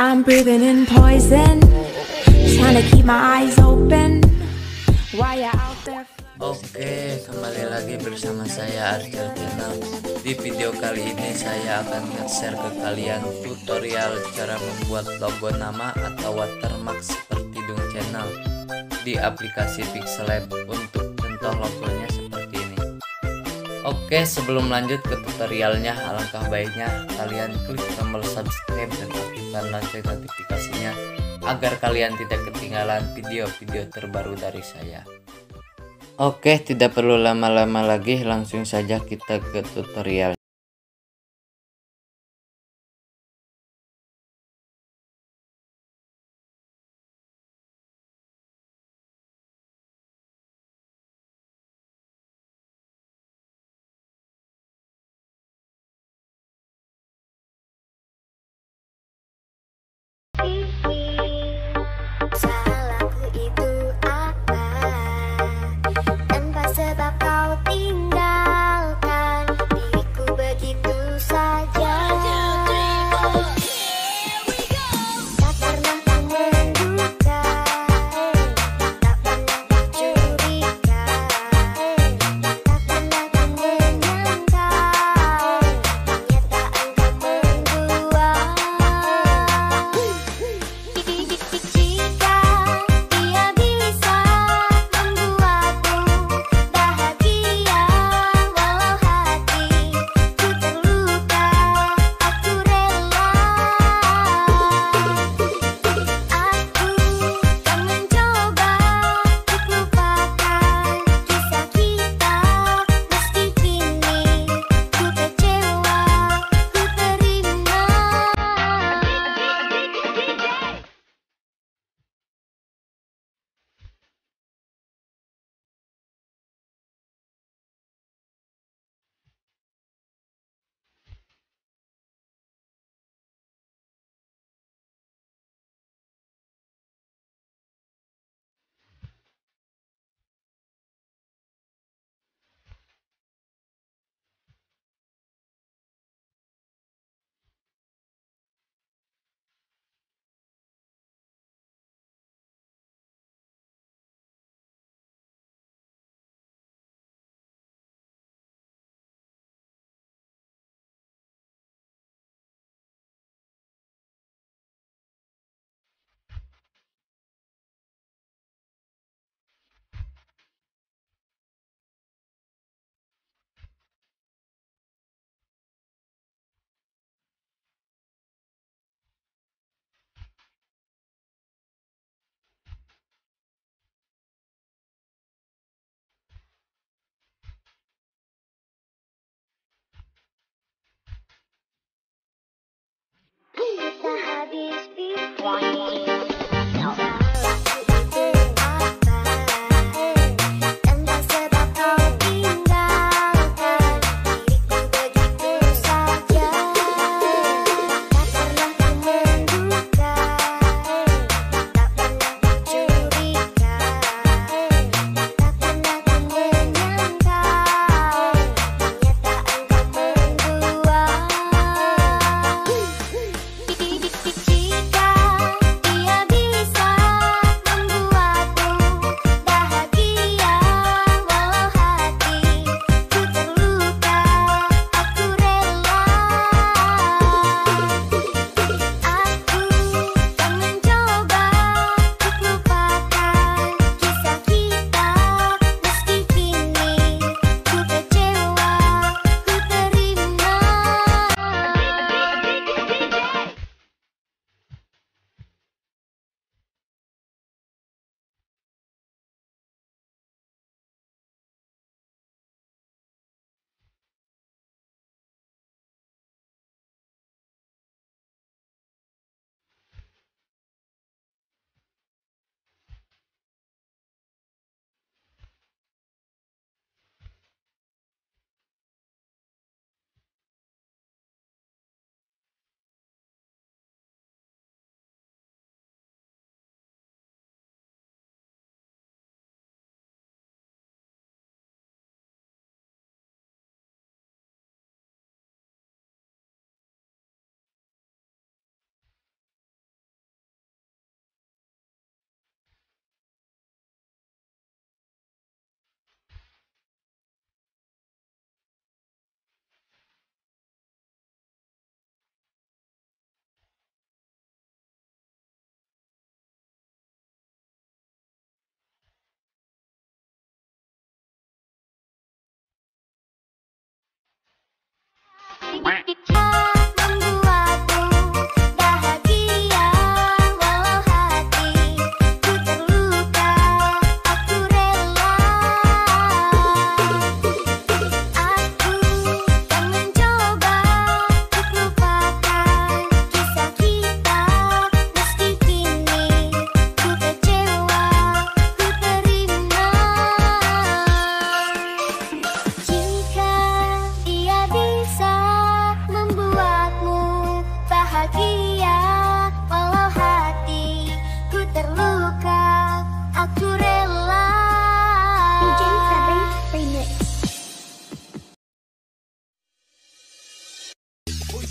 I'm breathing in poison, trying to keep my eyes open. Why you out there? Oke, kembali lagi bersama saya Archil Channel. Di video kali ini saya akan nge-share ke kalian tutorial cara membuat logo nama atau watermark seperti Dung Channel di aplikasi PixelLab. Untuk contoh logonya seperti ini. Oke, sebelum lanjut ke tutorialnya, alangkah baiknya kalian klik tombol subscribe dan aktifkan lonceng notifikasinya agar kalian tidak ketinggalan video-video terbaru dari saya. Oke, tidak perlu lama-lama lagi, langsung saja kita ke tutorial. Sebab kau tinggalkan diriku.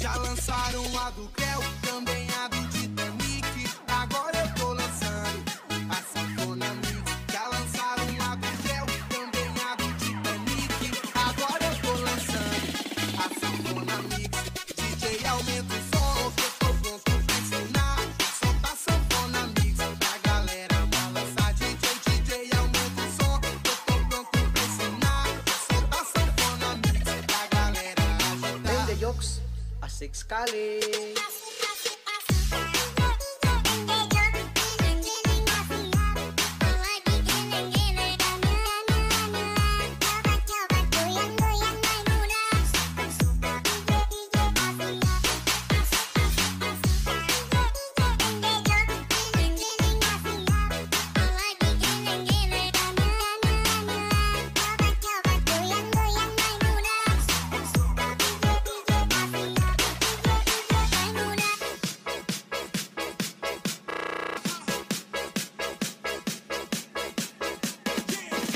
Já lançaram a do Creu, também a do Titanic. Agora eu tô lançando a Sanfona Mix. Já lançaram a do Creu, também a do Titanic. Agora eu tô lançando a Sanfona Mix. DJ aumenta o som, que eu tô pronto pra funcionar. Solta a Sanfona Mix pra galera balançar. DJ aumenta o som, que eu tô pronto pra funcionar. Solta a Sanfona Mix pra galera agitar. Benjyoke six kali.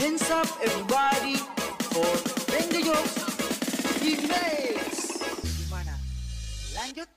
Hands up everybody for Benjyoke Remix. Gimana? Lanjut.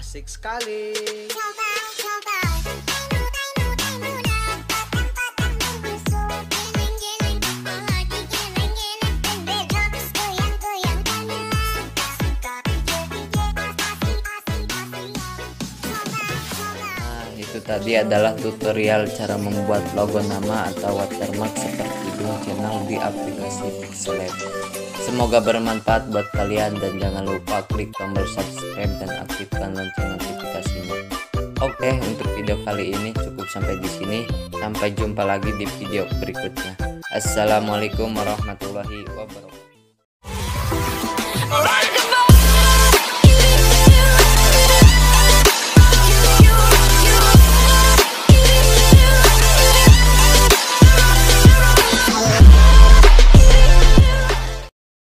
Asik sekali. Itu tadi adalah tutorial cara membuat logo nama atau watermark seperti Dung Channel di aplikasi PixelLab. Semoga bermanfaat buat kalian dan jangan lupa klik tombol subscribe dan aktifkan lonceng notifikasinya. Oke, untuk video kali ini cukup sampai di sini. Sampai jumpa lagi di video berikutnya. Assalamualaikum warahmatullahi wabarakatuh.